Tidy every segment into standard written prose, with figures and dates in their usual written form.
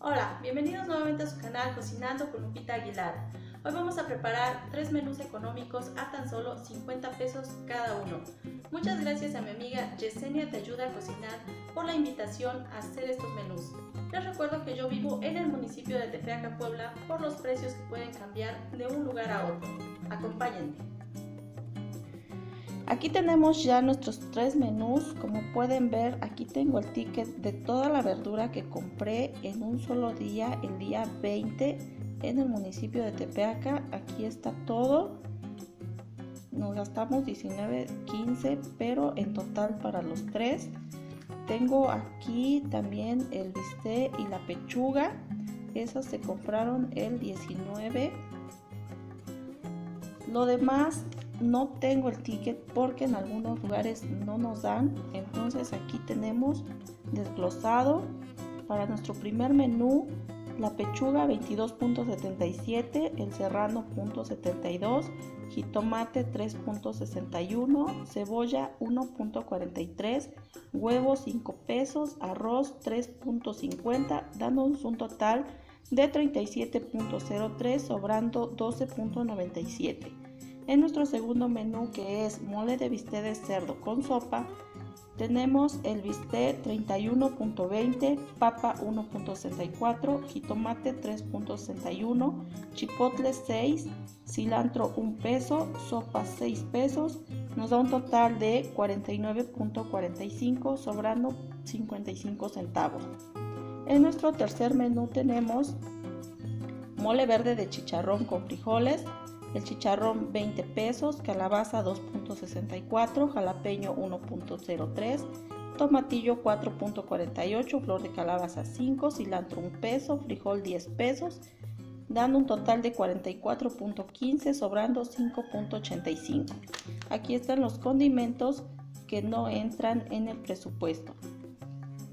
Hola, bienvenidos nuevamente a su canal Cocinando con Lupita Aguilar. Hoy vamos a preparar tres menús económicos a tan solo 50 pesos cada uno. Muchas gracias a mi amiga Yesenia Te Ayuda a Cocinar por la invitación a hacer estos menús. Les recuerdo que yo vivo en el municipio de Tepeaca, Puebla, por los precios que pueden cambiar de un lugar a otro. Acompáñenme. Aquí tenemos ya nuestros tres menús. Como pueden ver, aquí tengo el ticket de toda la verdura que compré en un solo día, el día 20, en el municipio de Tepeaca. Aquí está todo. Nos gastamos 19, 15, pero en total para los tres. Tengo aquí también el bistec y la pechuga. Esas se compraron el 19. Lo demás no tengo el ticket porque en algunos lugares no nos dan. Entonces aquí tenemos desglosado para nuestro primer menú: la pechuga 22.77, el serrano 0.72, jitomate 3.61, cebolla 1.43, huevo 5 pesos, arroz 3.50, dándonos un total de 37.03, sobrando 12.97. En nuestro segundo menú, que es mole de bistec de cerdo con sopa, tenemos el bistec 31.20, papa 1.64, jitomate 3.61, chipotle 6, cilantro 1 peso, sopa 6 pesos, nos da un total de 49.45, sobrando 55 centavos. En nuestro tercer menú tenemos mole verde de chicharrón con frijoles. El chicharrón 20 pesos, calabaza 2.64, jalapeño 1.03, tomatillo 4.48, flor de calabaza 5, cilantro 1 peso, frijol 10 pesos, dando un total de 44.15, sobrando 5.85. Aquí están los condimentos que no entran en el presupuesto.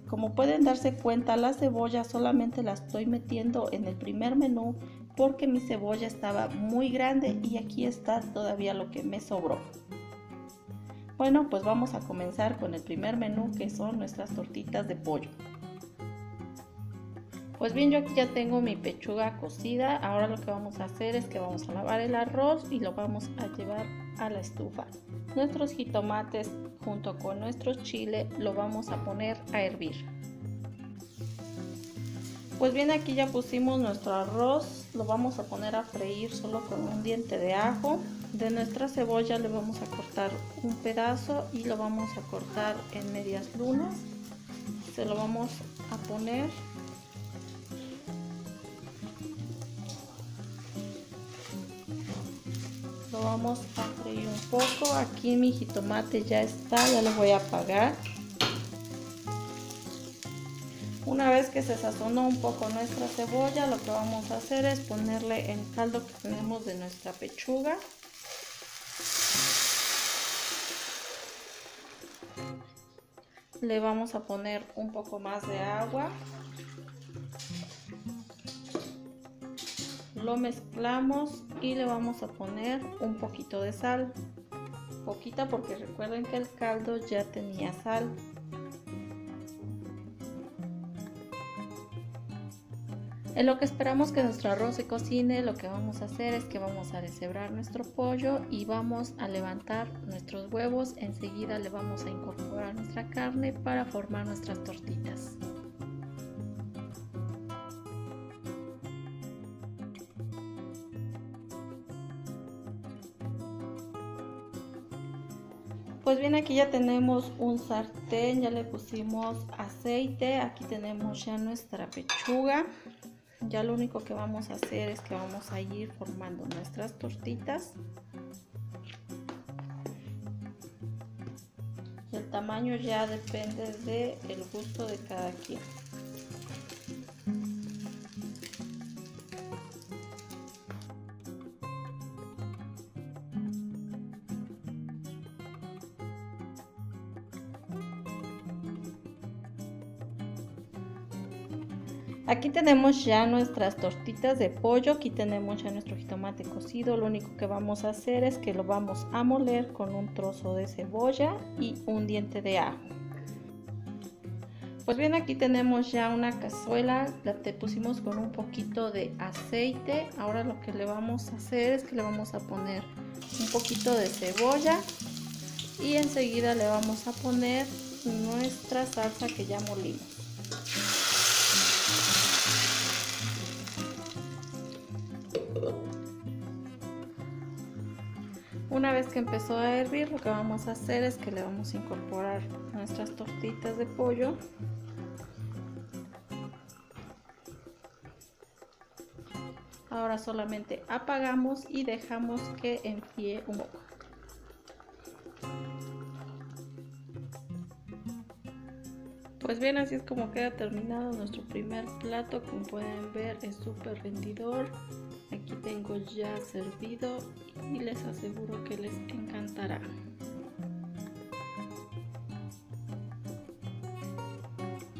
Como pueden darse cuenta, la cebolla solamente la estoy metiendo en el primer menú porque mi cebolla estaba muy grande y aquí está todavía lo que me sobró. Bueno, pues vamos a comenzar con el primer menú, que son nuestras tortitas de pollo. Pues bien, yo aquí ya tengo mi pechuga cocida. Ahora lo que vamos a hacer es que vamos a lavar el arroz y lo vamos a llevar a la estufa. Nuestros jitomates junto con nuestro chile lo vamos a poner a hervir. Pues bien, aquí ya pusimos nuestro arroz, lo vamos a poner a freír solo con un diente de ajo. De nuestra cebolla le vamos a cortar un pedazo y lo vamos a cortar en medias lunas. Se lo vamos a poner. Lo vamos a freír un poco. Aquí mi jitomate ya está, ya lo voy a apagar. Una vez que se sazonó un poco nuestra cebolla, lo que vamos a hacer es ponerle el caldo que tenemos de nuestra pechuga. Le vamos a poner un poco más de agua. Lo mezclamos y le vamos a poner un poquito de sal. Poquita, porque recuerden que el caldo ya tenía sal. En lo que esperamos que nuestro arroz se cocine, lo que vamos a hacer es que vamos a deshebrar nuestro pollo y vamos a levantar nuestros huevos. Enseguida le vamos a incorporar nuestra carne para formar nuestras tortitas. Pues bien, aquí ya tenemos un sartén, ya le pusimos aceite. Aquí tenemos ya nuestra pechuga. Ya lo único que vamos a hacer es que vamos a ir formando nuestras tortitas. El tamaño ya depende del gusto de cada quien. Aquí tenemos ya nuestras tortitas de pollo, aquí tenemos ya nuestro jitomate cocido. Lo único que vamos a hacer es que lo vamos a moler con un trozo de cebolla y un diente de ajo. Pues bien, aquí tenemos ya una cazuela, la te pusimos con un poquito de aceite. Ahora lo que le vamos a hacer es que le vamos a poner un poquito de cebolla y enseguida le vamos a poner nuestra salsa que ya molimos. Una vez que empezó a hervir, lo que vamos a hacer es que le vamos a incorporar nuestras tortitas de pollo. Ahora solamente apagamos y dejamos que enfríe un poco. Pues bien, así es como queda terminado nuestro primer plato. Como pueden ver, es súper rendidor. Aquí tengo ya servido y les aseguro que les encantará.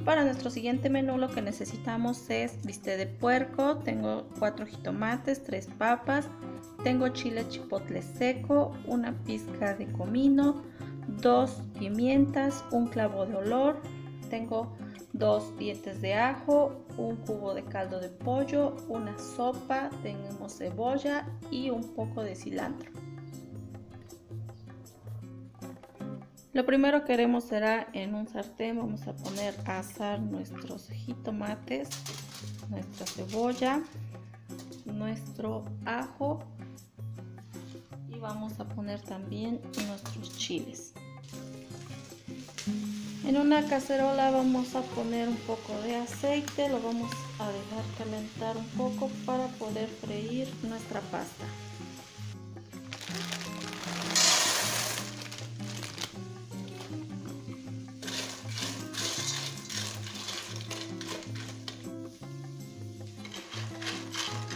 Para nuestro siguiente menú lo que necesitamos es bistec de puerco. Tengo 4 jitomates, 3 papas, tengo chile chipotle seco, una pizca de comino, 2 pimientas, un clavo de olor, tengo 2 dientes de ajo, un cubo de caldo de pollo, una sopa, tenemos cebolla y un poco de cilantro. Lo primero que haremos será en un sartén, vamos a poner a asar nuestros jitomates, nuestra cebolla, nuestro ajo y vamos a poner también nuestros chiles. En una cacerola vamos a poner un poco de aceite, lo vamos a dejar calentar un poco para poder freír nuestra pasta.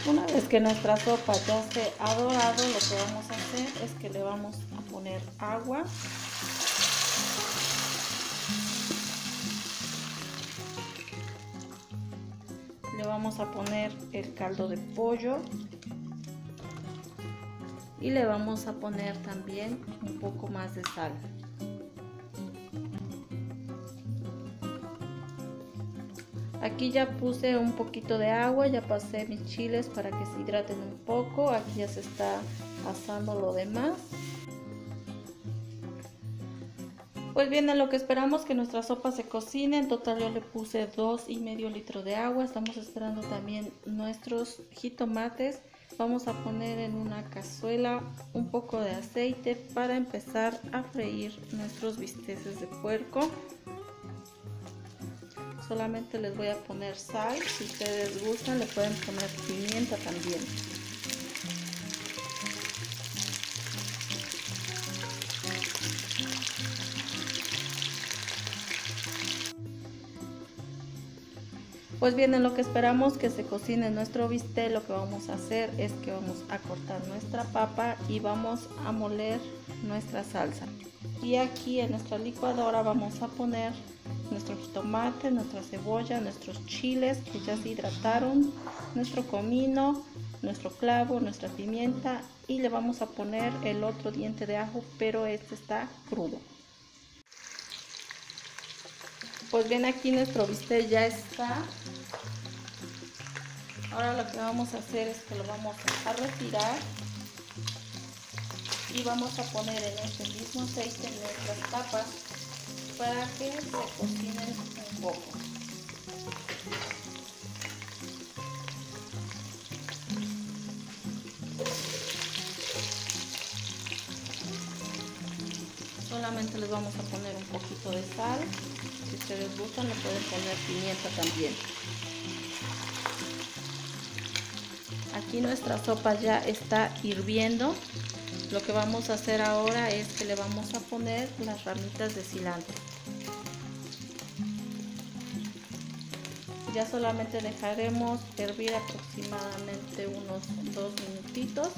Una vez que nuestra sopa ya esté ha dorado, lo que vamos a hacer es que le vamos a poner agua. Le vamos a poner el caldo de pollo y le vamos a poner también un poco más de sal. Aquí ya puse un poquito de agua, ya pasé mis chiles para que se hidraten un poco. Aquí ya se está asando lo demás. Pues bien, a lo que esperamos que nuestra sopa se cocine, en total yo le puse 2,5 litros de agua. Estamos esperando también nuestros jitomates. Vamos a poner en una cazuela un poco de aceite para empezar a freír nuestros bisteces de puerco. Solamente les voy a poner sal, si ustedes gustan le pueden poner pimienta también. Pues bien, en lo que esperamos que se cocine nuestro bistec, lo que vamos a hacer es que vamos a cortar nuestra papa y vamos a moler nuestra salsa. Y aquí en nuestra licuadora vamos a poner nuestro jitomate, nuestra cebolla, nuestros chiles que ya se hidrataron, nuestro comino, nuestro clavo, nuestra pimienta y le vamos a poner el otro diente de ajo, pero este está crudo. Pues bien, aquí nuestro bistec ya está. Ahora lo que vamos a hacer es que lo vamos a retirar y vamos a poner en este mismo aceite nuestras tapas para que se cocinen un poco. Solamente les vamos a poner un poquito de sal. Si ustedes gustan le pueden poner pimienta también. Aquí nuestra sopa ya está hirviendo. Lo que vamos a hacer ahora es que le vamos a poner las ramitas de cilantro. Ya solamente dejaremos hervir aproximadamente unos 2 minutitos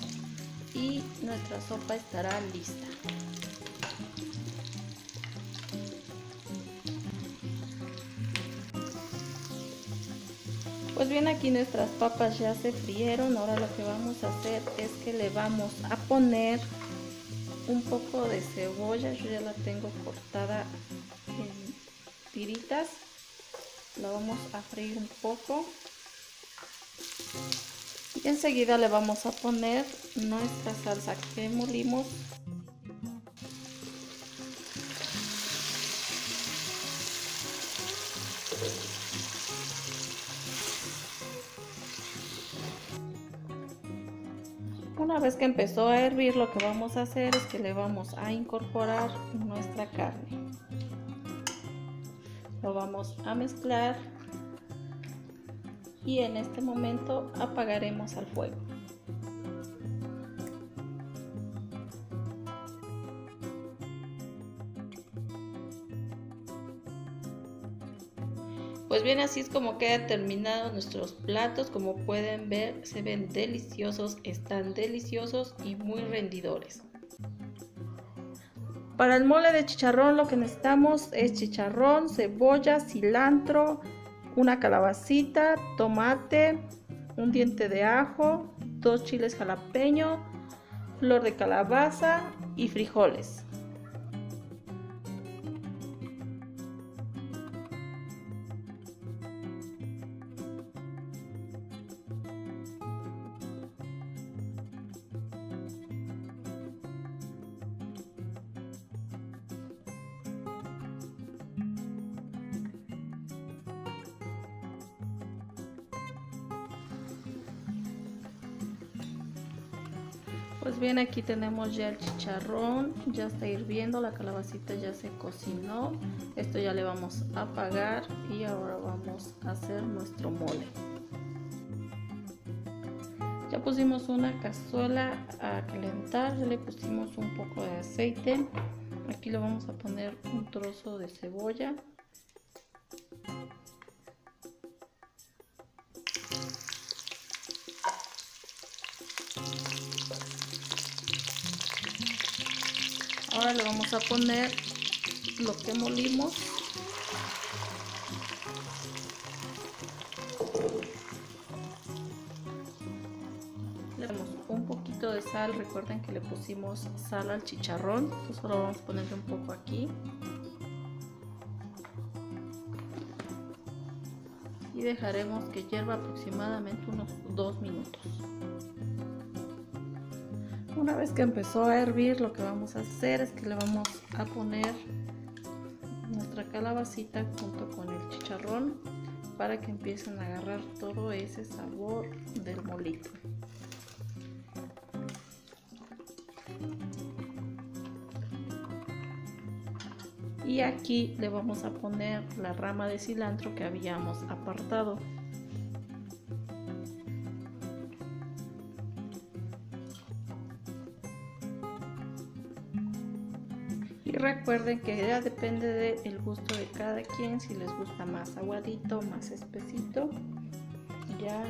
y nuestra sopa estará lista. Pues bien, aquí nuestras papas ya se frieron. Ahora lo que vamos a hacer es que le vamos a poner un poco de cebolla. Yo ya la tengo cortada en tiritas. Lo vamos a freír un poco. Y enseguida le vamos a poner nuestra salsa que molimos. Una vez que empezó a hervir, lo que vamos a hacer es que le vamos a incorporar nuestra carne. Lo vamos a mezclar y en este momento apagaremos el fuego. Pues bien, así es como quedan terminados nuestros platos. Como pueden ver, se ven deliciosos, están deliciosos y muy rendidores. Para el mole de chicharrón lo que necesitamos es chicharrón, cebolla, cilantro, una calabacita, tomate, un diente de ajo, 2 chiles jalapeño, flor de calabaza y frijoles. Pues bien, aquí tenemos ya el chicharrón, ya está hirviendo, la calabacita ya se cocinó. Esto ya le vamos a apagar y ahora vamos a hacer nuestro mole. Ya pusimos una cazuela a calentar, ya le pusimos un poco de aceite. Aquí le vamos a poner un trozo de cebolla. Ahora le vamos a poner lo que molimos. Le damos un poquito de sal. Recuerden que le pusimos sal al chicharrón. Entonces solo vamos a ponerle un poco aquí. Y dejaremos que hierva aproximadamente unos 2 minutos. Una vez que empezó a hervir, lo que vamos a hacer es que le vamos a poner nuestra calabacita junto con el chicharrón para que empiecen a agarrar todo ese sabor del molito. Y aquí le vamos a poner la rama de cilantro que habíamos apartado. Y recuerden que ya depende del gusto de cada quien, si les gusta más aguadito, más espesito, ya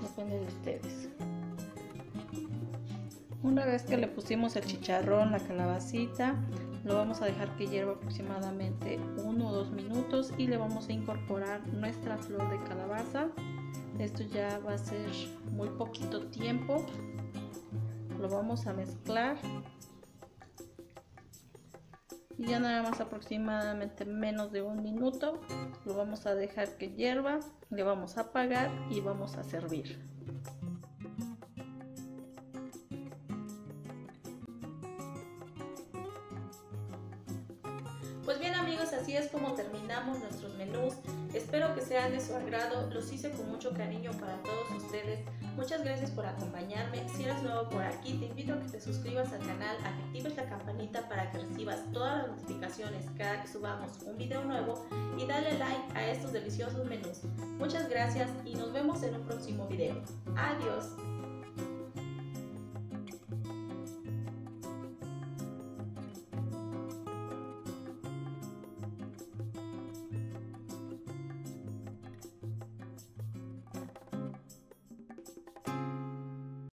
depende de ustedes. Una vez que le pusimos el chicharrón, la calabacita, lo vamos a dejar que hierva aproximadamente 1 o 2 minutos y le vamos a incorporar nuestra flor de calabaza. Esto ya va a ser muy poquito tiempo. Lo vamos a mezclar. Y ya nada más aproximadamente menos de 1 minuto lo vamos a dejar que hierva, le vamos a apagar y vamos a servir. Pues bien, amigos, así es como terminamos nuestros menús. Espero que sean de su agrado, los hice con mucho cariño para todos ustedes. Muchas gracias por acompañarme. Si eres nuevo por aquí, te invito a que te suscribas al canal, a que actives la campanita para que recibas todas las notificaciones cada que subamos un video nuevo y dale like a estos deliciosos menús. Muchas gracias y nos vemos en un próximo video. Adiós.